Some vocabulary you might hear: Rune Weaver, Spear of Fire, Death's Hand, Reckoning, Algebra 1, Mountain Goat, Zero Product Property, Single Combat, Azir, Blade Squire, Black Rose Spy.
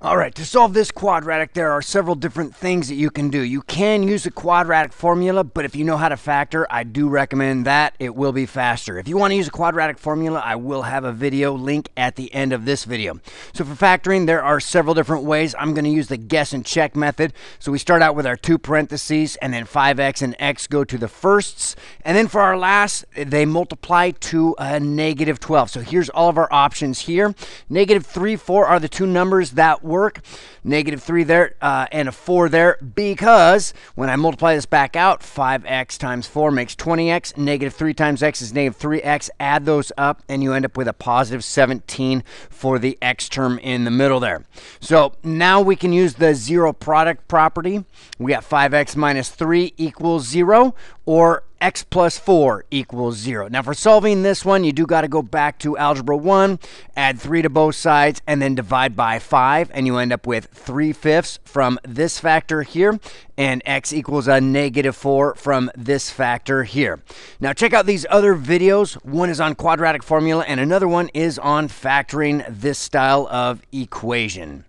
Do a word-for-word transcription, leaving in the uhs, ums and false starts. Alright, to solve this quadratic, there are several different things that you can do. You can use a quadratic formula, but if you know how to factor, I do recommend that. It will be faster. If you want to use a quadratic formula, I will have a video link at the end of this video. So for factoring, there are several different ways. I'm going to use the guess and check method. So we start out with our two parentheses, and then five x and x go to the firsts. And then for our last, they multiply to a negative twelve. So here's all of our options here. Negative three, four are the two numbers that work. Negative three there uh, and a four there, because when I multiply this back out, five x times four makes twenty x, negative three times x is negative three x, add those up and you end up with a positive seventeen for the x term in the middle there. So now we can use the zero product property. We got five x minus three equals zero, or x plus four equals zero. Now for solving this one, you do got to go back to Algebra one, add three to both sides, and then divide by five, and you end up with three fifths from this factor here, and x equals a negative four from this factor here. Now check out these other videos. One is on quadratic formula, and another one is on factoring this style of equation.